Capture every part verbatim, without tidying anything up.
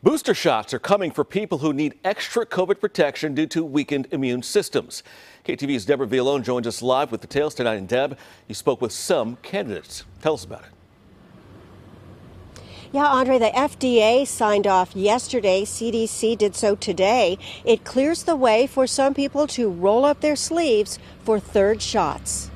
Booster shots are coming for people who need extra COVID protection due to weakened immune systems. K T V's Deborah Villalon joins us live with details tonight. And Deb, you spoke with some candidates. Tell us about it. Yeah, Andre, the F D A signed off yesterday. C D C did so today. It clears the way for some people to roll up their sleeves for third shots.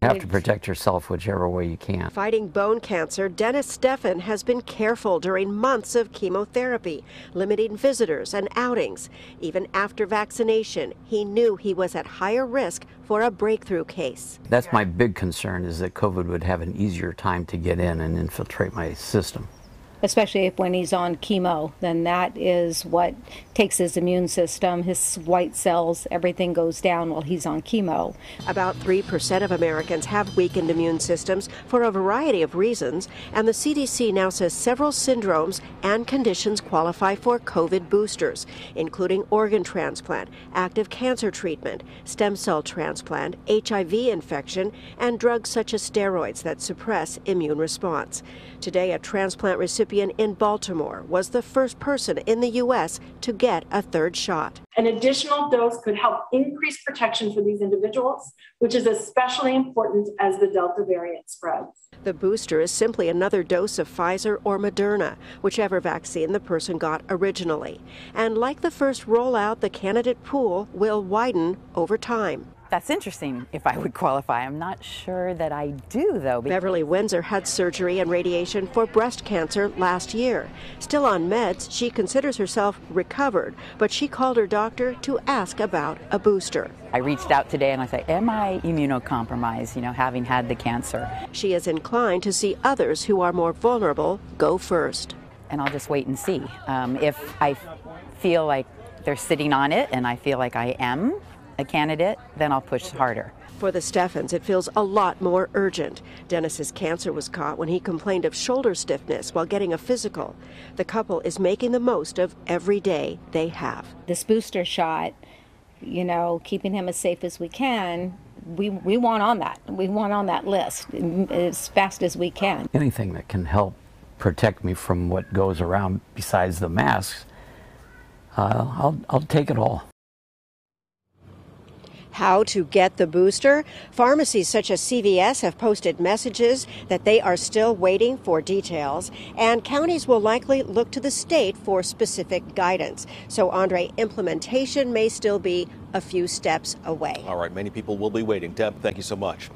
You have to protect yourself whichever way you can. Fighting bone cancer, Dennis Steffen has been careful during months of chemotherapy, limiting visitors and outings. Even after vaccination, he knew he was at higher risk for a breakthrough case. That's my big concern, is that COVID would have an easier time to get in and infiltrate my system. Especially if when he's on chemo, then that is what takes his immune system, his white cells, everything goes down while he's on chemo. About three percent of Americans have weakened immune systems for a variety of reasons, and the C D C now says several syndromes and conditions qualify for COVID boosters, including organ transplant, active cancer treatment, stem cell transplant, H I V infection, and drugs such as steroids that suppress immune response. Today, a transplant recipient in Baltimore was the first person in the U S to get a third shot. An additional dose could help increase protection for these individuals, which is especially important as the Delta variant spreads. The booster is simply another dose of Pfizer or Moderna, whichever vaccine the person got originally. And like the first rollout, the candidate pool will widen over time. That's interesting, if I would qualify. I'm not sure that I do, though. Beverly Windsor had surgery and radiation for breast cancer last year. Still on meds, she considers herself recovered, but she called her doctor to ask about a booster. I reached out today and I said, am I immunocompromised, you know, having had the cancer? She is inclined to see others who are more vulnerable go first. And I'll just wait and see. Um, if I feel like they're sitting on it and I feel like I am a candidate, then I'll push harder. For the Steffens, it feels a lot more urgent. Dennis's cancer was caught when he complained of shoulder stiffness while getting a physical. The couple is making the most of every day they have. This booster shot, you know, keeping him as safe as we can, we, we want on that. We want on that list as fast as we can. Anything that can help protect me from what goes around besides the masks, uh, I'll, I'll take it all. How to get the booster? Pharmacies such as C V S have posted messages that they are still waiting for details, and counties will likely look to the state for specific guidance. So, Andre, implementation may still be a few steps away. All right, many people will be waiting. Deb, thank you so much.